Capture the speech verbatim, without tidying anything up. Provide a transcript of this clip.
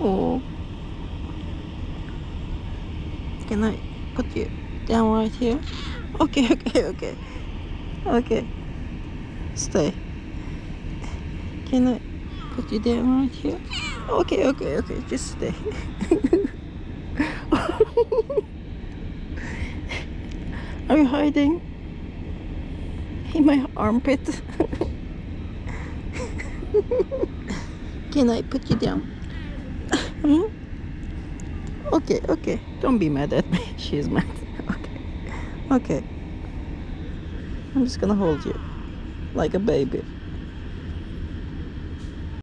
Oh, can I put you down right here? Okay, okay, okay, okay. Stay. Can I put you down right here? Okay, okay, okay. Just stay. Are you hiding in my armpit? Can I put you down? Hmm? Okay, okay. Don't be mad at me. She's mad. Okay. Okay. I'm just gonna hold you like a baby.